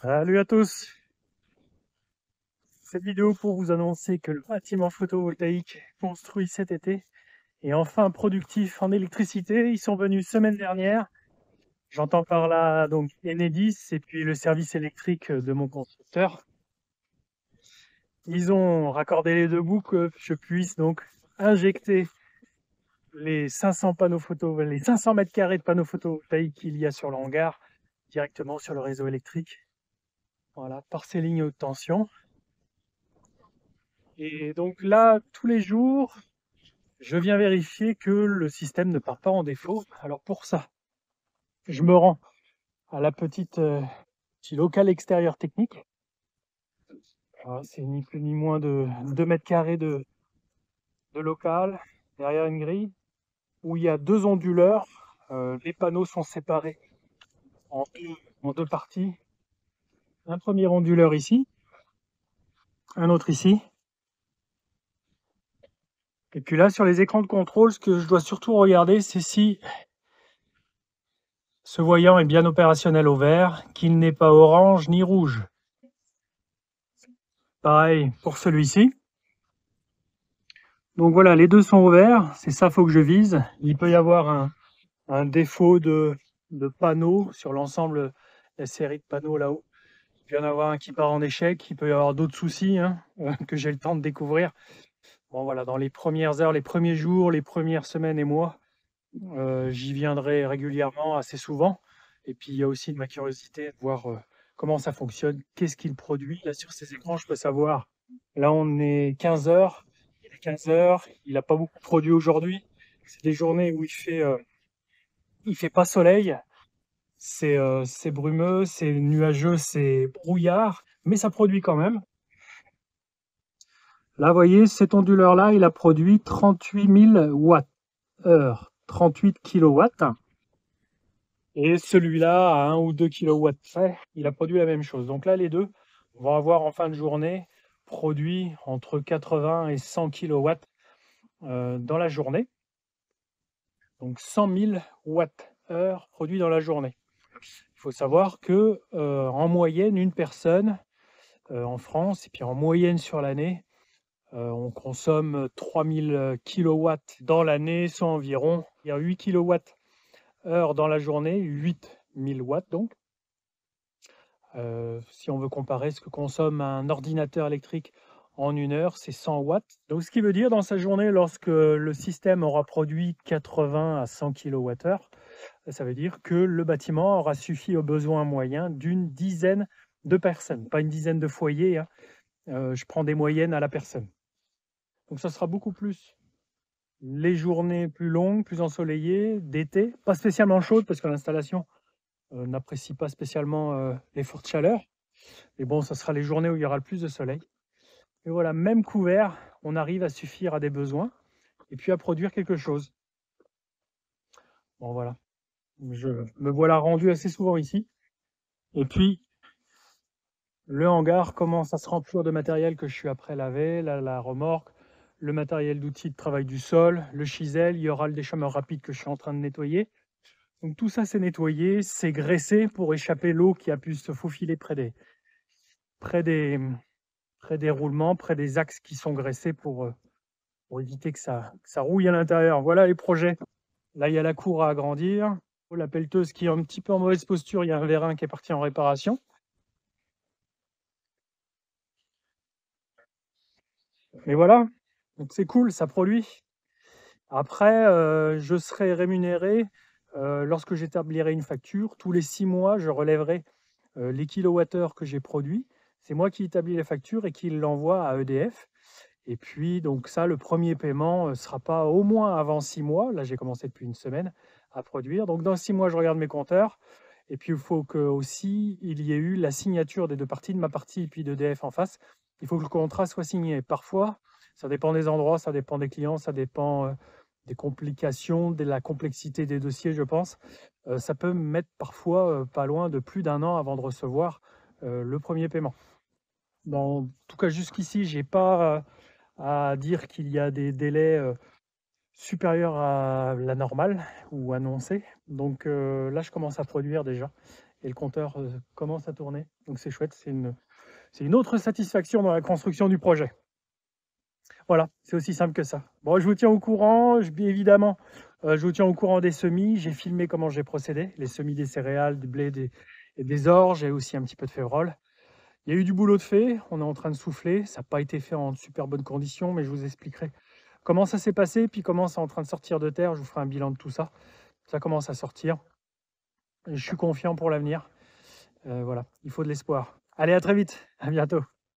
Salut à tous. Cette vidéo pour vous annoncer que le bâtiment photovoltaïque construit cet été est enfin productif en électricité. Ils sont venus semaine dernière. J'entends par là donc Enedis et puis le service électrique de mon constructeur. Ils ont raccordé les deux bouts que je puisse donc injecter les 500 mètres carrés de panneaux photovoltaïques qu'il y a sur le hangar directement sur le réseau électrique. Voilà, par ces lignes haute tension. Et donc là, tous les jours, je viens vérifier que le système ne part pas en défaut. Alors pour ça, je me rends à la petite local extérieur technique. C'est ni plus ni moins de 2 mètres carrés de local, derrière une grille, où il y a deux onduleurs. Les panneaux sont séparés en deux parties. Un premier onduleur ici, un autre ici. Et puis là, sur les écrans de contrôle, ce que je dois surtout regarder, c'est si ce voyant est bien opérationnel au vert, qu'il n'est pas orange ni rouge. Pareil pour celui-ci. Donc voilà, les deux sont au vert, c'est ça qu'il faut que je vise. Il peut y avoir un défaut de panneaux sur l'ensemble, la série de panneaux là-haut. Il peut y en avoir un qui part en échec, il peut y avoir d'autres soucis hein, que j'ai le temps de découvrir. Bon voilà, dans les premières heures, les premiers jours, les premières semaines et mois, j'y viendrai régulièrement, assez souvent. Et puis il y a aussi de ma curiosité de voir comment ça fonctionne, qu'est-ce qu'il produit. Là sur ces écrans, je peux savoir, là on est 15h, il est 15h, il n'a pas beaucoup produit aujourd'hui. C'est des journées où il fait pas soleil. C'est brumeux, c'est nuageux, c'est brouillard, mais ça produit quand même. Là, vous voyez, cet onduleur-là, il a produit 38 kW. Et celui-là, à 1 ou 2 kW près, il a produit la même chose. Donc là, les deux vont avoir en fin de journée produit entre 80 et 100 kW dans la journée. Donc 100 000 Wh produits dans la journée. Il faut savoir que en moyenne, une personne en France, et puis en moyenne sur l'année, on consomme 3000 kW dans l'année, soit environ 8 kWh dans la journée, 8000 watts donc. Si on veut comparer ce que consomme un ordinateur électrique en une heure, c'est 100 watts. Donc ce qui veut dire dans sa journée, lorsque le système aura produit 80 à 100 kWh, ça veut dire que le bâtiment aura suffi aux besoins moyens d'une dizaine de personnes, pas une dizaine de foyers. Hein. Je prends des moyennes à la personne. Donc ça sera beaucoup plus les journées plus longues, plus ensoleillées, d'été, pas spécialement chaudes parce que l'installation n'apprécie pas spécialement les fortes chaleurs. Mais bon, ça sera les journées où il y aura le plus de soleil. Et voilà, même couvert, on arrive à suffire à des besoins et puis à produire quelque chose. Bon voilà, je me voilà rendu assez souvent ici. Et puis, le hangar commence à se remplir de matériel que je suis après lavé, la remorque, le matériel d'outils de travail du sol, le chisel, il y aura le déchameur rapide que je suis en train de nettoyer. Donc tout ça c'est nettoyé, c'est graissé pour échapper l'eau qui a pu se faufiler près des roulements, près des axes qui sont graissés pour éviter que ça rouille à l'intérieur. Voilà les projets. Là, il y a la cour à agrandir. La pelleteuse qui est un petit peu en mauvaise posture. Il y a un vérin qui est parti en réparation. Mais voilà, donc c'est cool, ça produit. Après, je serai rémunéré lorsque j'établirai une facture. Tous les 6 mois, je relèverai les kilowattheures que j'ai produits. C'est moi qui établis les factures et qui l'envoie à EDF. Et puis, donc ça, le premier paiement ne sera pas au moins avant 6 mois. Là, j'ai commencé depuis une semaine à produire. Donc, dans 6 mois, je regarde mes compteurs. Et puis, il faut que aussi il y ait eu la signature des deux parties, de ma partie et puis d'EDF en face. Il faut que le contrat soit signé. Parfois, ça dépend des endroits, ça dépend des clients, ça dépend des complications, de la complexité des dossiers, je pense. Ça peut mettre parfois pas loin de plus d'1 an avant de recevoir le premier paiement. En tout cas, jusqu'ici, j'ai pas à dire qu'il y a des délais supérieure à la normale ou annoncée. Donc là, je commence à produire déjà et le compteur commence à tourner. Donc c'est chouette, c'est une autre satisfaction dans la construction du projet. Voilà, c'est aussi simple que ça. Bon, je vous tiens au courant, évidemment, je vous tiens au courant des semis. J'ai filmé comment j'ai procédé, les semis des céréales, du blé, des orges et aussi un petit peu de févrole. Il y a eu du boulot de fait, on est en train de souffler. Ça n'a pas été fait en super bonnes conditions, mais je vous expliquerai comment ça s'est passé, puis comment c'est en train de sortir de terre. Je vous ferai un bilan de tout ça. Ça commence à sortir. Je suis confiant pour l'avenir. Voilà, il faut de l'espoir. Allez, à très vite, à bientôt.